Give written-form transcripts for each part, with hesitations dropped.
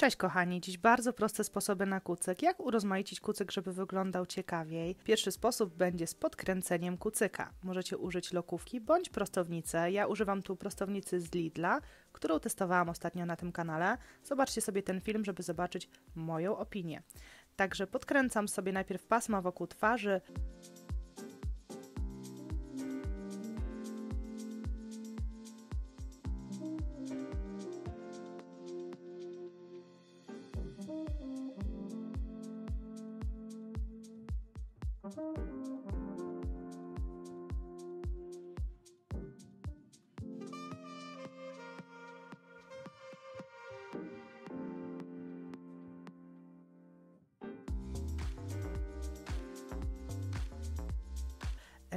Cześć kochani, dziś bardzo proste sposoby na kucyk. Jak urozmaicić kucyk, żeby wyglądał ciekawiej? Pierwszy sposób będzie z podkręceniem kucyka. Możecie użyć lokówki bądź prostownicy. Ja używam tu prostownicy z Lidla, którą testowałam ostatnio na tym kanale. Zobaczcie sobie ten film, żeby zobaczyć moją opinię. Także podkręcam sobie najpierw pasma wokół twarzy.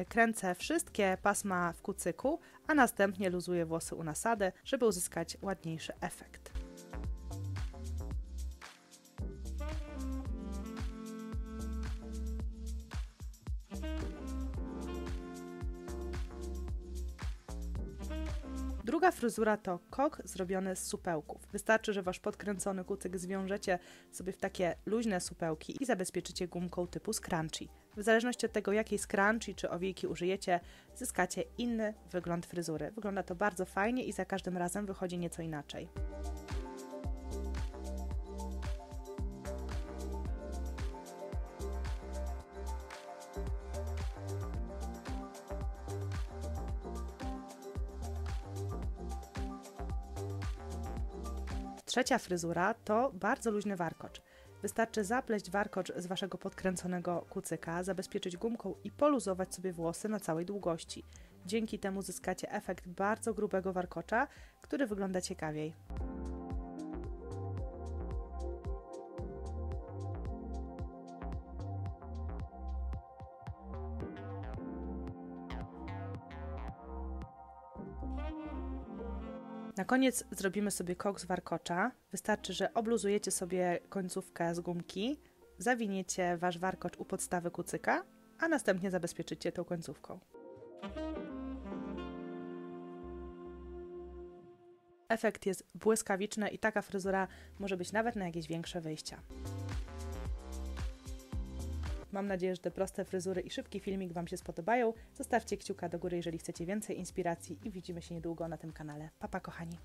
Kręcę wszystkie pasma w kucyku, a następnie luzuję włosy u nasady, żeby uzyskać ładniejszy efekt. Druga fryzura to kok zrobiony z supełków. Wystarczy, że wasz podkręcony kucyk zwiążecie sobie w takie luźne supełki i zabezpieczycie gumką typu scrunchie. W zależności od tego, jakiej scrunchie czy owijki użyjecie, zyskacie inny wygląd fryzury. Wygląda to bardzo fajnie i za każdym razem wychodzi nieco inaczej. Trzecia fryzura to bardzo luźny warkocz. Wystarczy zapleść warkocz z waszego podkręconego kucyka, zabezpieczyć gumką i poluzować sobie włosy na całej długości. Dzięki temu zyskacie efekt bardzo grubego warkocza, który wygląda ciekawiej. Na koniec zrobimy sobie kok z warkocza. Wystarczy, że obluzujecie sobie końcówkę z gumki, zawiniecie wasz warkocz u podstawy kucyka, a następnie zabezpieczycie tą końcówką. Efekt jest błyskawiczny i taka fryzura może być nawet na jakieś większe wyjścia. Mam nadzieję, że te proste fryzury i szybki filmik wam się spodobają. Zostawcie kciuka do góry, jeżeli chcecie więcej inspiracji i widzimy się niedługo na tym kanale. Pa, pa kochani!